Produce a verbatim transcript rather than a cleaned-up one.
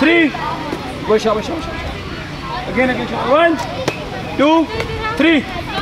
three. Good shot, good shot, good shot. Again, again, shot. One, two, three.